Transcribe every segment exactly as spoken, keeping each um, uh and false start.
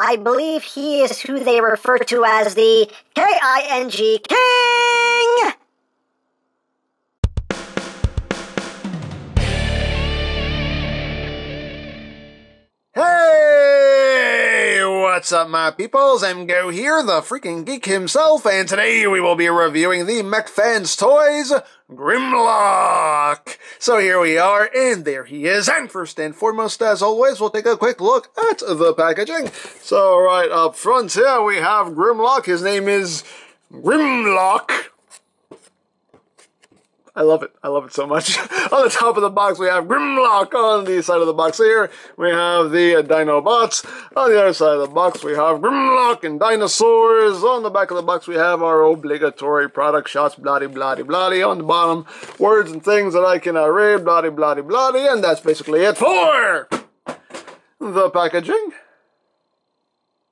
I believe he is who they refer to as the K I N G King! Hey! What's up, my peoples? Emgo here, the freaking geek himself, and today we will be reviewing the Mech Fans Toys Grimlock! So here we are, and there he is, and first and foremost, as always, we'll take a quick look at the packaging. So right up front here, we have Grimlock. His name is Grimlock. I love it. I love it so much. On the top of the box, we have Grimlock. On the side of the box here, we have the Dinobots. On the other side of the box, we have Grimlock and dinosaurs. On the back of the box, we have our obligatory product shots, bloody, bloody, bloody. On the bottom, words and things that I cannot read, bloody, bloody, bloody. And that's basically it for the packaging.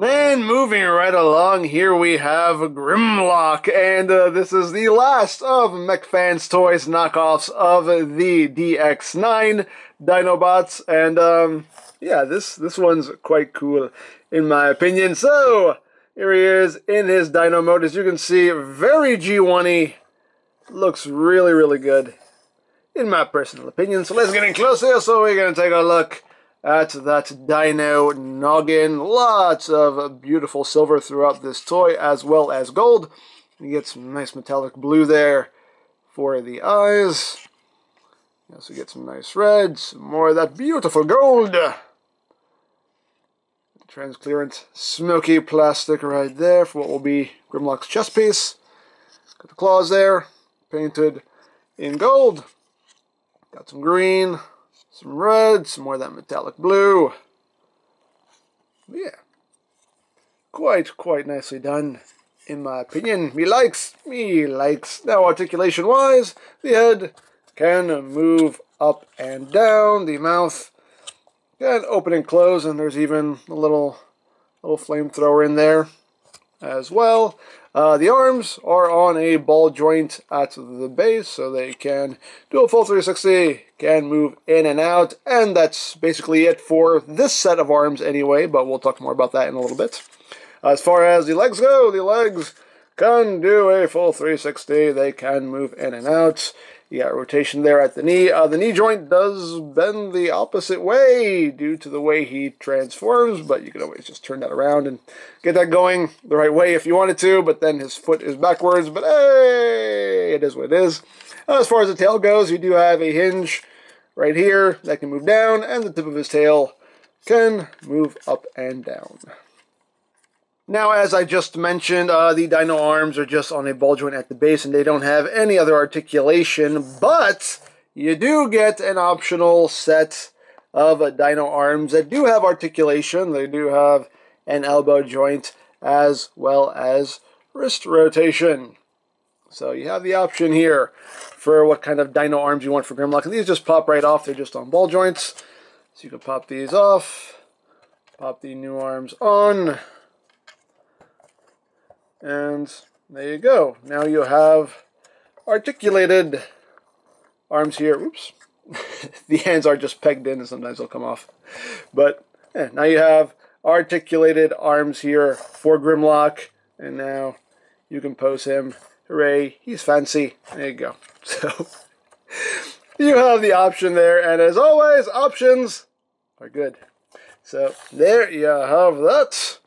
And moving right along, here we have Grimlock, and uh, this is the last of Mech Fans Toys knockoffs of the D X nine Dinobots, and um, yeah, this, this one's quite cool in my opinion. So, here he is in his dino mode, as you can see, very G one-y, looks really, really good, in my personal opinion. So let's get in closer, so we're going to take a look at that dino noggin. Lots of beautiful silver throughout this toy, as well as gold. You get some nice metallic blue there for the eyes. You also get some nice red, some more of that beautiful gold. Transparent, smoky plastic right there for what will be Grimlock's chest piece. Got the claws there, painted in gold. Got some green, some red, some more of that metallic blue. Yeah. Quite, quite nicely done, in my opinion. Me likes, me likes. Now, articulation-wise, the head can move up and down. The mouth can open and close, and there's even a little, little flamethrower in there as well. Uh, the arms are on a ball joint at the base, so they can do a full three sixty, can move in and out, and that's basically it for this set of arms anyway, but we'll talk more about that in a little bit. As far as the legs go, the legs can do a full three sixty, they can move in and out. You got rotation there at the knee. Uh, the knee joint does bend the opposite way due to the way he transforms, but you can always just turn that around and get that going the right way if you wanted to, but then his foot is backwards, but hey, it is what it is. As far as the tail goes, you do have a hinge right here that can move down, and the tip of his tail can move up and down. Now, as I just mentioned, uh, the dino arms are just on a ball joint at the base, and they don't have any other articulation, but you do get an optional set of uh, dino arms that do have articulation. They do have an elbow joint as well as wrist rotation. So you have the option here for what kind of dino arms you want for Grimlock, and these just pop right off. They're just on ball joints, so you can pop these off, pop the new arms on, and there you go. Now you have articulated arms here. Oops. The hands are just pegged in and sometimes they'll come off. But yeah, now you have articulated arms here for Grimlock. And now you can pose him. Hooray, he's fancy. There you go. So you have the option there. And as always, options are good. So there you have that.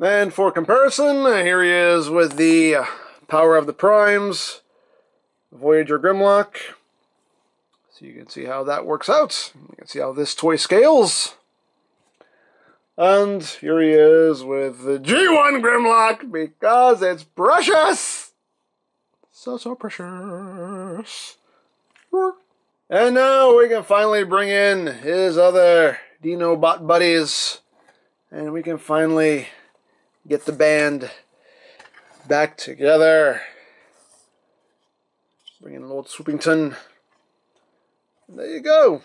And for comparison, here he is with the Power of the Primes Voyager Grimlock. So you can see how that works out. You can see how this toy scales. And here he is with the G one Grimlock, because it's precious! So, so precious. And now we can finally bring in his other Dinobot buddies. And we can finally get the band back together. Bring in Lord Swoopington. There you go.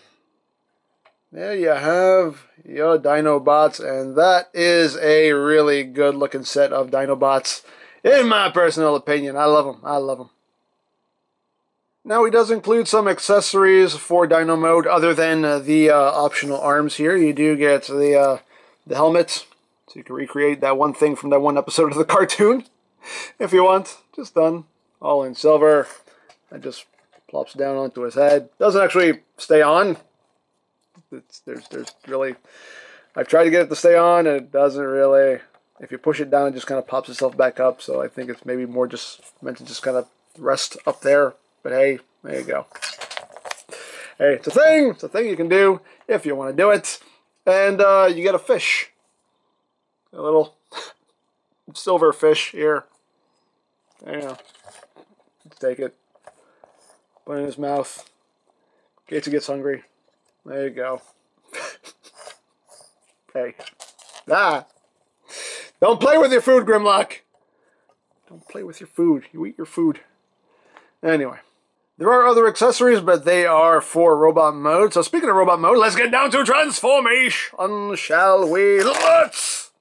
There you have your Dinobots, and that is a really good looking set of Dinobots, in my personal opinion. I love them. I love them. Now, he does include some accessories for Dino Mode other than uh, the uh, optional arms here. You do get the, uh, the helmet. So you can recreate that one thing from that one episode of the cartoon if you want. Just done. All in silver. That just plops down onto his head. Doesn't actually stay on. It's, there's, there's really... I've tried to get it to stay on, and it doesn't really... If you push it down, it just kind of pops itself back up. So I think it's maybe more just meant to just kind of rest up there. But hey, there you go. Hey, it's a thing. It's a thing you can do if you want to do it. And uh, you get a fish. A little silver fish here. There you go. Let's take it. Put it in his mouth. In case he gets hungry. There you go. Hey. Ah! Don't play with your food, Grimlock! Don't play with your food. You eat your food. Anyway. There are other accessories, but they are for robot mode. So speaking of robot mode, let's get down to transformation, shall we? Let's!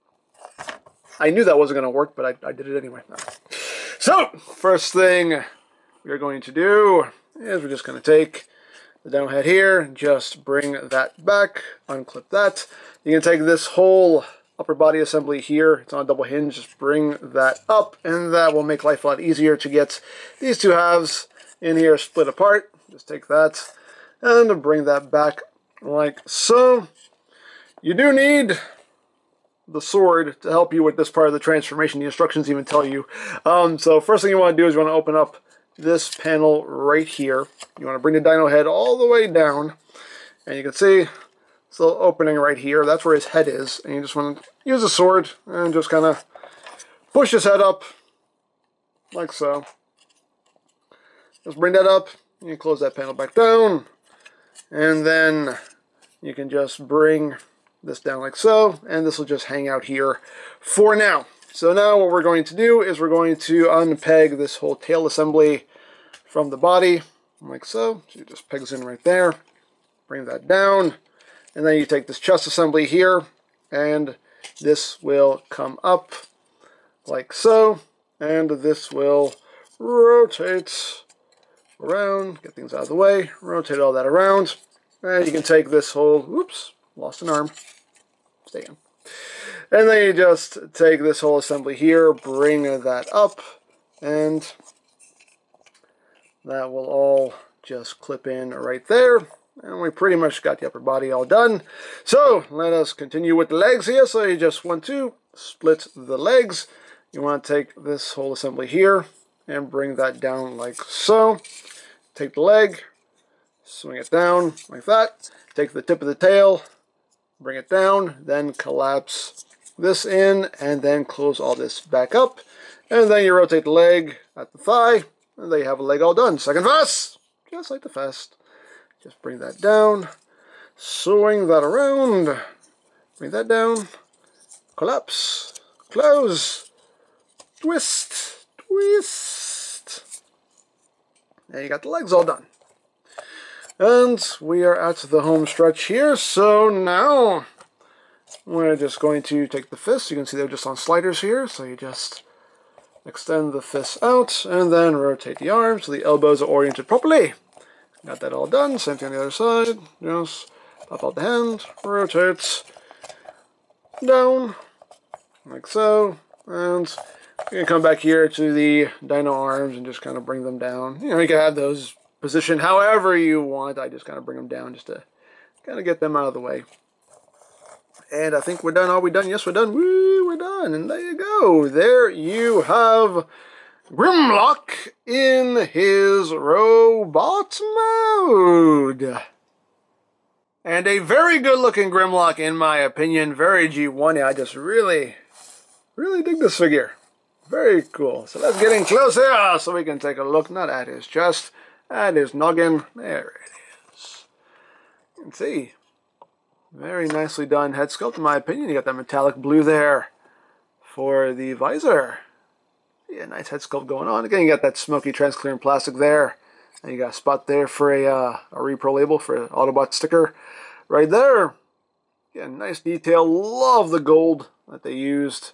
I knew that wasn't going to work, but I, I did it anyway. No. So, first thing we're going to do is we're just going to take the down head here, just bring that back, unclip that. You can take this whole upper body assembly here, it's on a double hinge, just bring that up, and that will make life a lot easier to get these two halves in here split apart. Just take that and bring that back like so. You do need the sword to help you with this part of the transformation. The instructions even tell you. Um, so first thing you want to do is you want to open up this panel right here. You want to bring the dino head all the way down, and you can see this little opening right here. That's where his head is, and you just want to use a sword and just kind of push his head up like so. Just bring that up, and you close that panel back down, and then you can just bring this down like so, and this will just hang out here for now. So now what we're going to do is we're going to unpeg this whole tail assembly from the body, like so. So it just pegs in right there, bring that down, and then you take this chest assembly here, and this will come up like so, and this will rotate around, get things out of the way, rotate all that around, and you can take this whole, oops, lost an arm, stay in. And then you just take this whole assembly here, bring that up, and that will all just clip in right there, and we pretty much got the upper body all done. So let us continue with the legs here. So you just want to split the legs. You want to take this whole assembly here and bring that down like so. Take the leg, swing it down like that, take the tip of the tail, bring it down, then collapse this in, and then close all this back up, and then you rotate the leg at the thigh, and there you have a leg all done. Second fast, just like the fast. Just bring that down, swing that around, bring that down, collapse, close, twist, twist. And you got the legs all done. And we are at the home stretch here, so now we're just going to take the fists. You can see they're just on sliders here, so you just extend the fists out and then rotate the arms so the elbows are oriented properly. Got that all done, same thing on the other side. Just pop out the hand, rotate down, like so, and you can come back here to the dino arms and just kind of bring them down. You know, you can have those position however you want. I just kind of bring them down just to kind of get them out of the way. And I think we're done. Are we done? Yes, we're done. Woo, we're done. And there you go. There you have Grimlock in his robot mode. And a very good looking Grimlock, in my opinion. Very G one. I just really, really dig this figure. Very cool. So let's get in close here so we can take a look. Not at his chest. That is noggin. There it is. You can see. Very nicely done head sculpt, in my opinion. You got that metallic blue there for the visor. Yeah, nice head sculpt going on. Again, you got that smoky transparent plastic there. And you got a spot there for a, uh, a repro label for an Autobot sticker right there. Yeah, nice detail. Love the gold that they used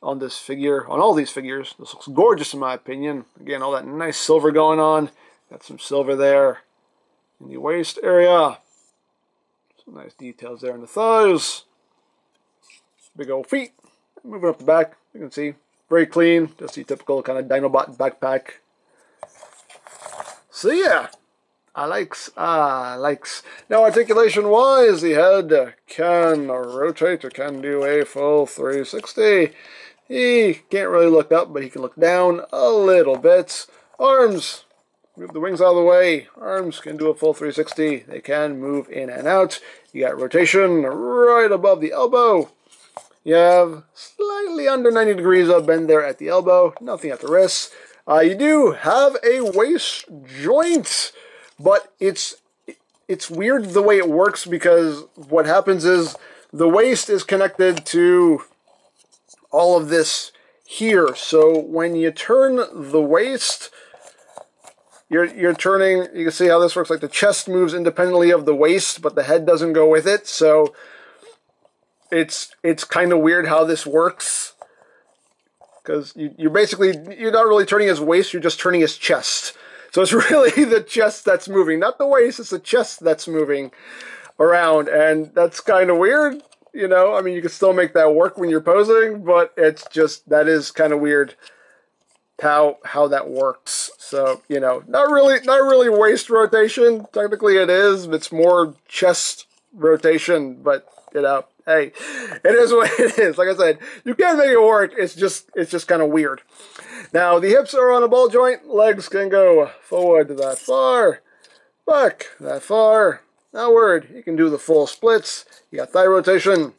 on this figure, on all these figures. This looks gorgeous, in my opinion. Again, all that nice silver going on. Got some silver there in the waist area. Some nice details there in the thighs. big old feet. Moving up the back, you can see very clean, just the typical kind of Dinobot backpack. So yeah, I likes, I likes. Now articulation wise, the head can rotate or can do a full three sixty. He can't really look up, but he can look down a little bit. Arms, move the wings out of the way. Arms can do a full three sixty. They can move in and out. You got rotation right above the elbow. You have slightly under ninety degrees of bend there at the elbow, nothing at the wrist. Uh, you do have a waist joint, but it's it's weird the way it works, because what happens is the waist is connected to all of this here. So when you turn the waist, you're you're turning, you can see how this works, like the chest moves independently of the waist, but the head doesn't go with it. So It's it's kind of weird how this works, because you, you're basically, you're not really turning his waist, you're just turning his chest. So it's really the chest that's moving, not the waist, it's the chest that's moving around, and that's kind of weird, you know? I mean, you can still make that work when you're posing, but it's just, that is kind of weird how how that works. So, you know, not really, not really waist rotation, technically it is, it's more chest rotation, but, you know, hey, it is what it is. Like I said, you can make it work. It's just, it's just kind of weird. Now, the hips are on a ball joint. Legs can go forward that far, back that far, outward. You can do the full splits. You got thigh rotation,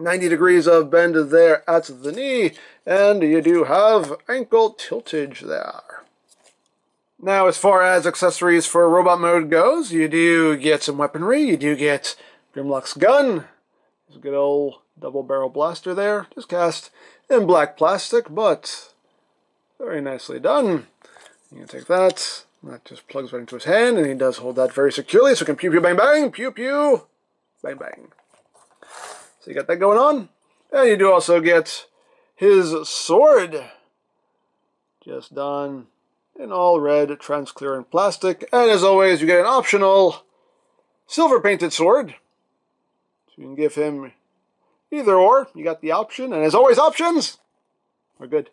ninety degrees of bend there at the knee, and you do have ankle tiltage there. Now, as far as accessories for robot mode goes, you do get some weaponry. You do get Grimlock's gun. There's a good old double barrel blaster there, just cast in black plastic, but very nicely done. You can take that, and that just plugs right into his hand, and he does hold that very securely, so it can pew pew bang bang, pew pew bang bang. So you got that going on, and you do also get his sword, just done in all red transparent plastic, and as always you get an optional silver painted sword. You can give him either or. You got the option, and as always, options are good.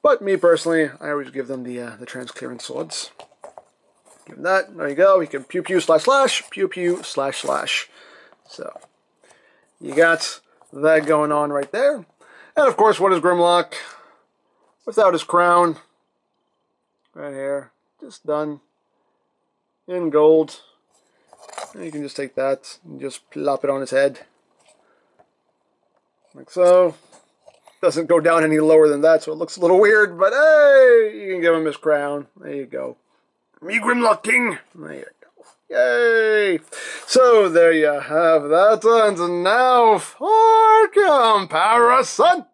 But me personally, I always give them the uh, the transparent swords. Give him that. There you go. You can pew pew slash slash pew pew slash slash. So you got that going on right there. And of course, what is Grimlock without his crown? Right here, just done in gold. And you can just take that and just plop it on his head. Like so. Doesn't go down any lower than that, so it looks a little weird, but hey, you can give him his crown. There you go. Me Grimlock King! There you go. Yay! So there you have that. And now for comparison!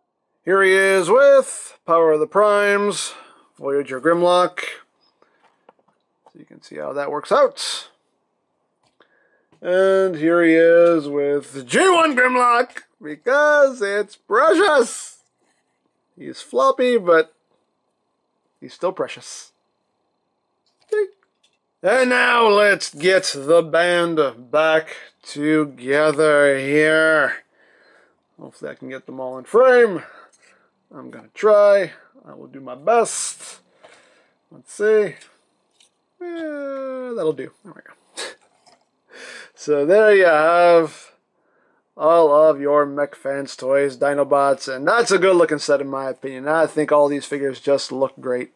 Here he is with Power of the Primes, Voyager Grimlock. So you can see how that works out. And here he is with G one Grimlock, because it's precious! He's floppy, but he's still precious. And now let's get the band back together here. Hopefully I can get them all in frame. I'm gonna try. I will do my best. Let's see. Yeah, that'll do. There we go. So there you have all of your Mech Fans Toys, Dinobots, and that's a good looking set in my opinion. I think all these figures just look great.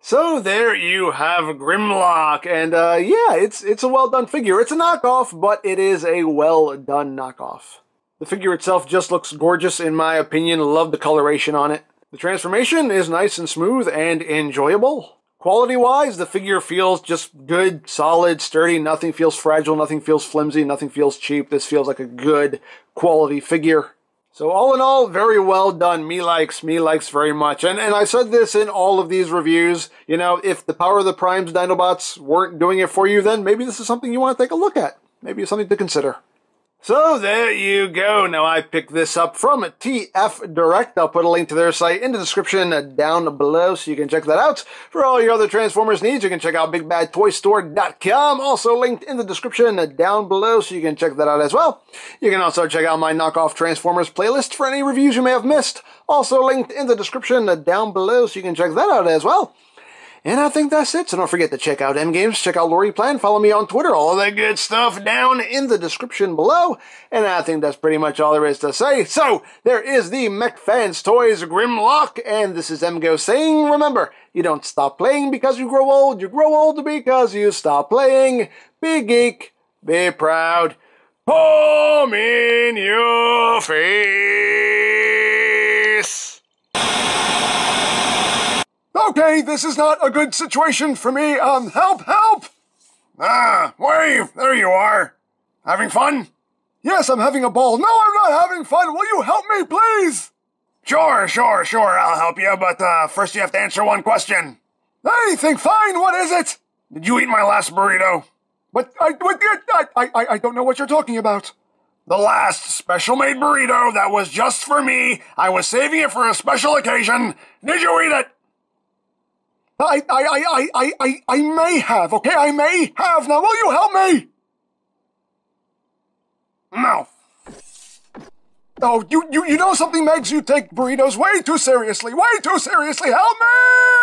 So there you have Grimlock, and uh, yeah, it's, it's a well done figure. It's a knockoff, but it is a well done knockoff. The figure itself just looks gorgeous in my opinion. Love the coloration on it. The transformation is nice and smooth and enjoyable. Quality-wise, the figure feels just good, solid, sturdy. Nothing feels fragile, nothing feels flimsy, nothing feels cheap. This feels like a good quality figure. So all in all, very well done. Me likes, me likes very much. And, and I said this in all of these reviews, you know, if the Power of the Primes Dinobots weren't doing it for you, then maybe this is something you want to take a look at. Maybe it's something to consider. So there you go. Now I picked this up from T F Direct. I'll put a link to their site in the description down below so you can check that out. For all your other Transformers needs, you can check out Big Bad Toy Store dot com. Also linked in the description down below so you can check that out as well. You can also check out my knockoff Transformers playlist for any reviews you may have missed. Also linked in the description down below so you can check that out as well. And I think that's it, so don't forget to check out EmGames, check out Lori Plan, follow me on Twitter, all that good stuff down in the description below. And I think that's pretty much all there is to say. So, there is the Mech Fans Toys Grimlock, and this is Emgo saying, remember, you don't stop playing because you grow old, you grow old because you stop playing. Be geek, be proud, palm in your face. Okay, this is not a good situation for me. Um, help, help! Ah, where are you? There you are. Having fun? Yes, I'm having a ball. No, I'm not having fun. Will you help me, please? Sure, sure, sure, I'll help you, but uh, first you have to answer one question. Anything, fine, what is it? Did you eat my last burrito? But I, what, I, I, I don't know what you're talking about. The last special-made burrito that was just for me. I was saving it for a special occasion. Did you eat it? I, I, I, I, I, I may have, okay? I may have. Now, will you help me? No. Oh, you, you, you know something, Megs? You take burritos way too seriously. Way too seriously. Help me!